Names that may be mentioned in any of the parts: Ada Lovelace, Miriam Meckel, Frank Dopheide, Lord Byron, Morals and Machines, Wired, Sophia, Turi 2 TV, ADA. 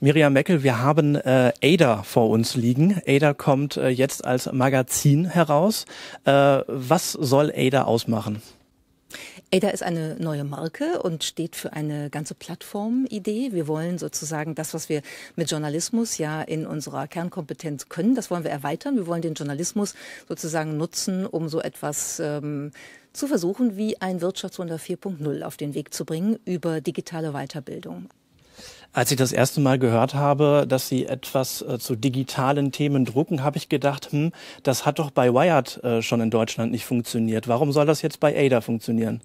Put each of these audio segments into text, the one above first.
Miriam Meckel, wir haben Ada vor uns liegen. Ada kommt jetzt als Magazin heraus. Was soll Ada ausmachen? Ada ist eine neue Marke und steht für eine ganze Plattform-Idee. Wir wollen sozusagen das, was wir mit Journalismus ja in unserer Kernkompetenz können, das wollen wir erweitern. Wir wollen den Journalismus sozusagen nutzen, um so etwas zu versuchen, wie ein Wirtschaftswunder 4.0 auf den Weg zu bringen über digitale Weiterbildung. Als ich das erste Mal gehört habe, dass Sie etwas zu digitalen Themen drucken, habe ich gedacht, das hat doch bei Wired schon in Deutschland nicht funktioniert. Warum soll das jetzt bei Ada funktionieren?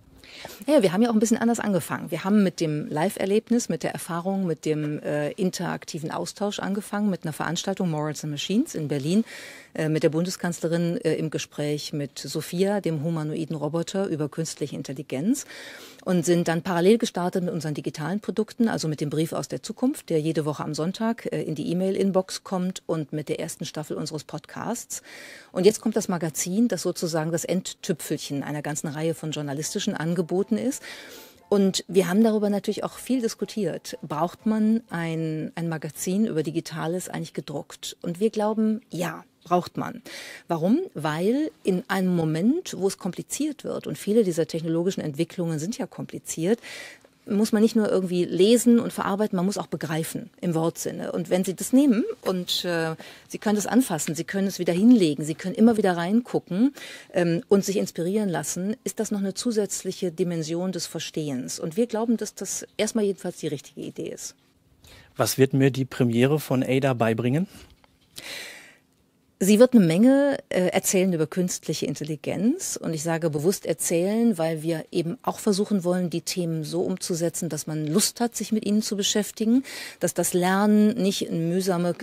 Ja, wir haben ja auch ein bisschen anders angefangen. Wir haben mit dem Live-Erlebnis, mit der Erfahrung, mit dem interaktiven Austausch angefangen, mit einer Veranstaltung Morals and Machines in Berlin, mit der Bundeskanzlerin im Gespräch mit Sophia, dem humanoiden Roboter, über künstliche Intelligenz und sind dann parallel gestartet mit unseren digitalen Produkten, also mit dem Brief aus der Zukunft, der jede Woche am Sonntag in die E-Mail-Inbox kommt und mit der ersten Staffel unseres Podcasts. Und jetzt kommt das Magazin, das sozusagen das Endtüpfelchen einer ganzen Reihe von journalistischen Angeboten ist. Und wir haben darüber natürlich auch viel diskutiert. Braucht man ein Magazin über Digitales eigentlich gedruckt? Und wir glauben, ja, braucht man. Warum? Weil in einem Moment, wo es kompliziert wird, und viele dieser technologischen Entwicklungen sind ja kompliziert, muss man nicht nur irgendwie lesen und verarbeiten, man muss auch begreifen im Wortsinne. Und wenn Sie das nehmen und Sie können das anfassen, Sie können es wieder hinlegen, Sie können immer wieder reingucken und sich inspirieren lassen, ist das noch eine zusätzliche Dimension des Verstehens. Und wir glauben, dass das erstmal jedenfalls die richtige Idee ist. Was wird mir die Premiere von Ada beibringen? Sie wird eine Menge erzählen über künstliche Intelligenz und ich sage bewusst erzählen, weil wir eben auch versuchen wollen, die Themen so umzusetzen, dass man Lust hat, sich mit ihnen zu beschäftigen, dass das Lernen nicht eine mühsame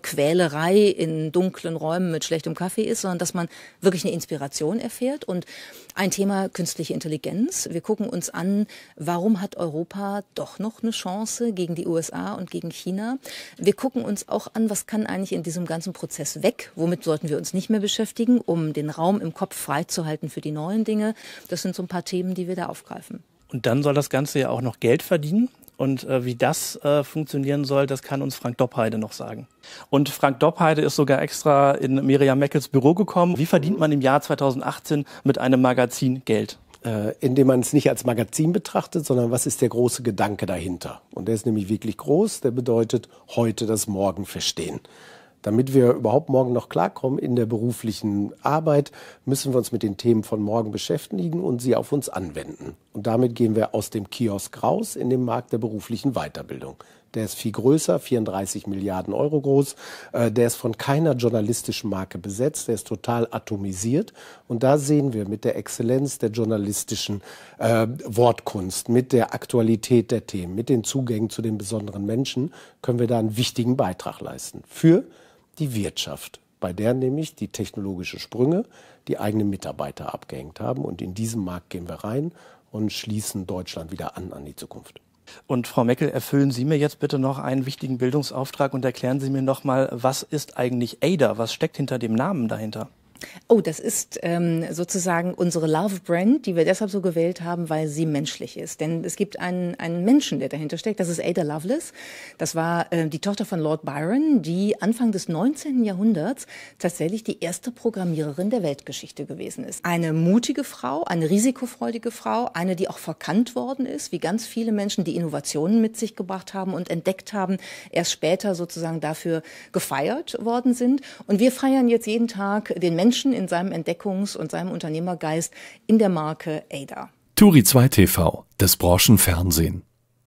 Quälerei in dunklen Räumen mit schlechtem Kaffee ist, sondern dass man wirklich eine Inspiration erfährt. Und ein Thema künstliche Intelligenz, wir gucken uns an, warum hat Europa doch noch eine Chance gegen die USA und gegen China. Wir gucken uns auch an, was kann eigentlich in diesem ganzen Prozess weg, womit sollten wir uns nicht mehr beschäftigen, um den Raum im Kopf freizuhalten für die neuen Dinge. Das sind so ein paar Themen, die wir da aufgreifen. Und dann soll das Ganze ja auch noch Geld verdienen. Und wie das funktionieren soll, das kann uns Frank Dopheide noch sagen. Und Frank Dopheide ist sogar extra in Miriam Meckels Büro gekommen. Wie verdient man im Jahr 2018 mit einem Magazin Geld? Indem man es nicht als Magazin betrachtet, sondern was ist der große Gedanke dahinter? Und der ist nämlich wirklich groß. Der bedeutet, heute das Morgen verstehen. Damit wir überhaupt morgen noch klarkommen in der beruflichen Arbeit, müssen wir uns mit den Themen von morgen beschäftigen und sie auf uns anwenden. Und damit gehen wir aus dem Kiosk raus in den Markt der beruflichen Weiterbildung. Der ist viel größer, 34 Milliarden Euro groß. Der ist von keiner journalistischen Marke besetzt. Der ist total atomisiert. Und da sehen wir mit der Exzellenz der journalistischen Wortkunst, mit der Aktualität der Themen, mit den Zugängen zu den besonderen Menschen, können wir da einen wichtigen Beitrag leisten. Für die Wirtschaft, bei der nämlich die technologischen Sprünge die eigenen Mitarbeiter abgehängt haben. Und in diesen Markt gehen wir rein und schließen Deutschland wieder an die Zukunft. Und Frau Meckel, erfüllen Sie mir jetzt bitte noch einen wichtigen Bildungsauftrag und erklären Sie mir noch mal, was ist eigentlich Ada? Was steckt hinter dem Namen dahinter? Oh, das ist sozusagen unsere Love-Brand, die wir deshalb so gewählt haben, weil sie menschlich ist. Denn es gibt einen Menschen, der dahinter steckt. Das ist Ada Lovelace. Das war die Tochter von Lord Byron, die Anfang des 19. Jahrhunderts tatsächlich die erste Programmiererin der Weltgeschichte gewesen ist. Eine mutige Frau, eine risikofreudige Frau, eine, die auch verkannt worden ist, wie ganz viele Menschen, die Innovationen mit sich gebracht haben und entdeckt haben, erst später sozusagen dafür gefeiert worden sind. Und wir feiern jetzt jeden Tag den Menschen in seinem Entdeckungs- und seinem Unternehmergeist in der Marke Ada. Turi 2 TV, das Branchenfernsehen.